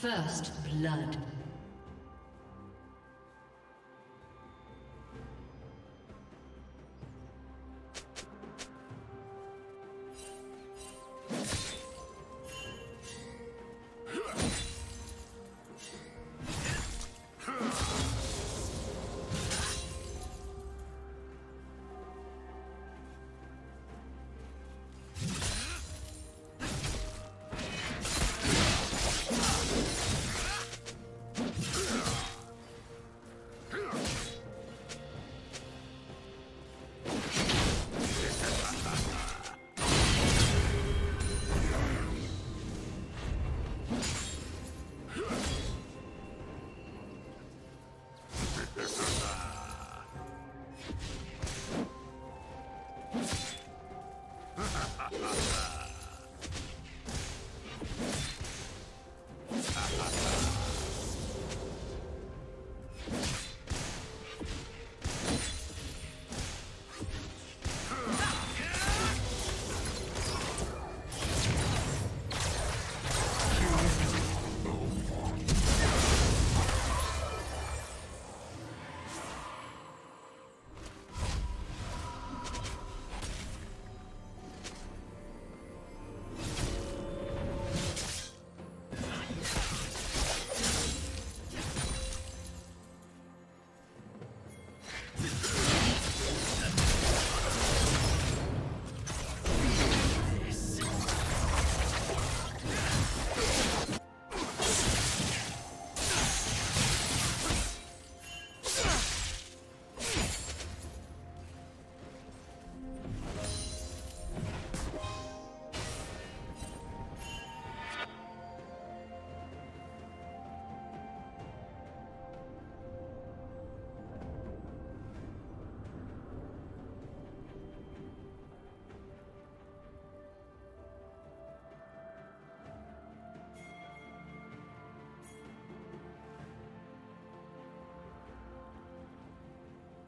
First blood.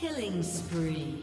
Killing spree.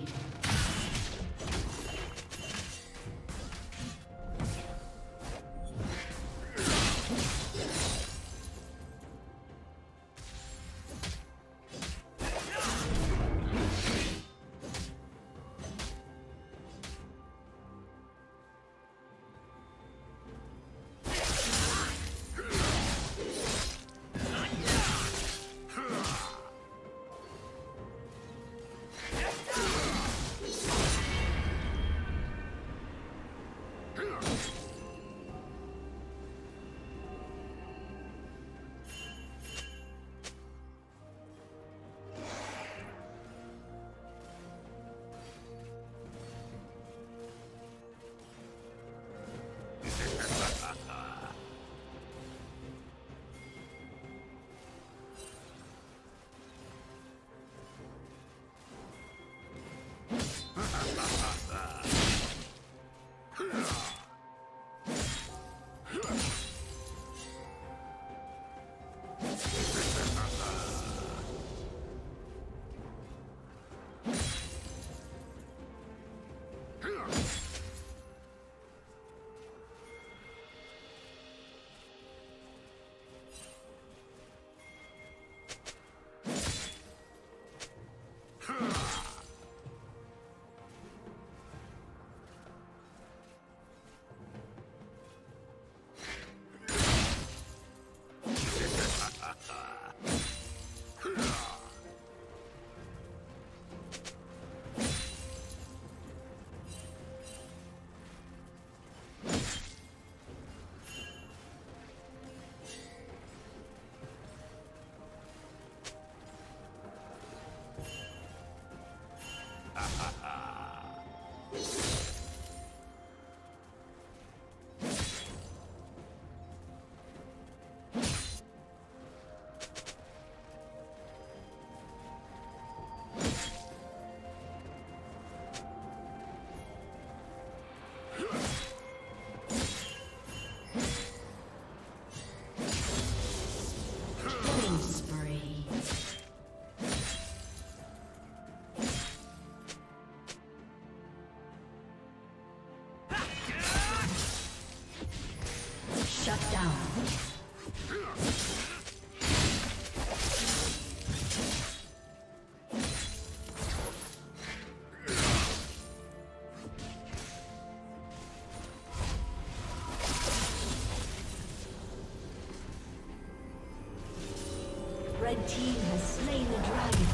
Red team has slain the dragon.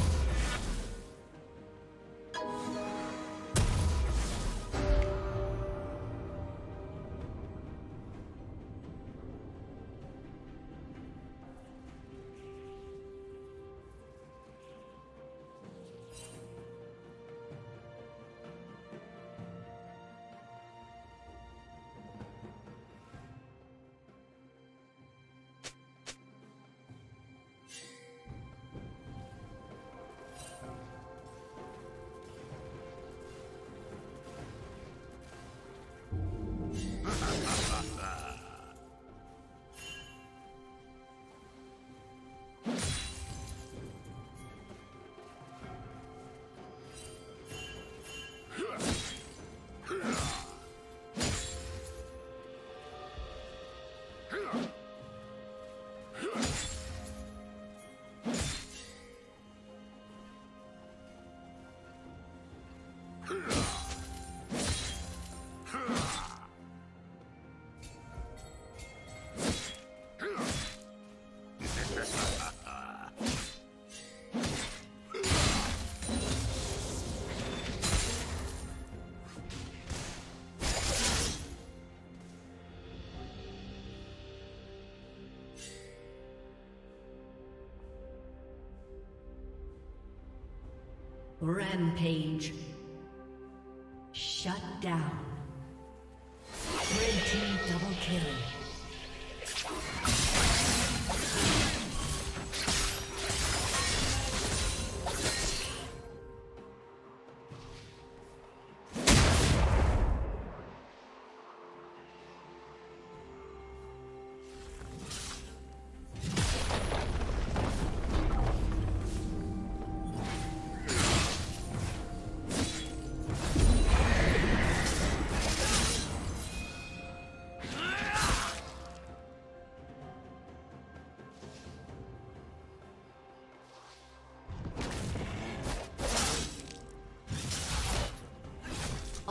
Rampage. Shut down. Red team double kill.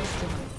destroyed.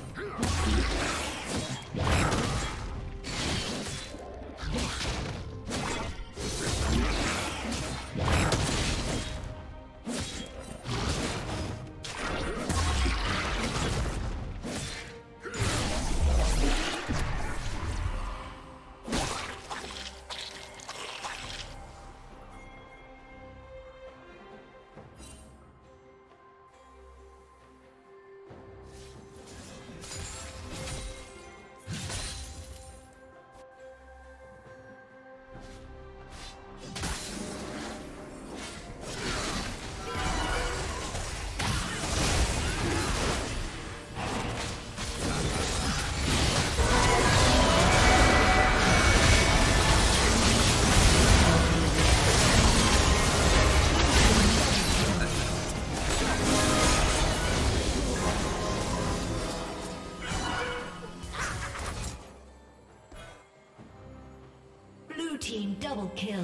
Double kill.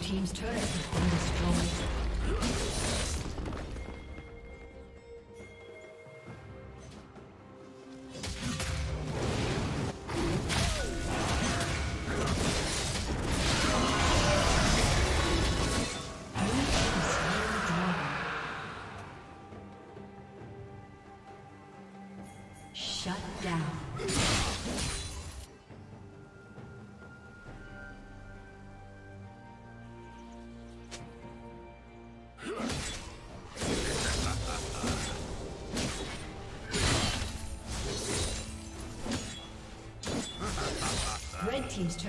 Team's turret has been destroyed. Team's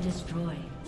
Destroyed.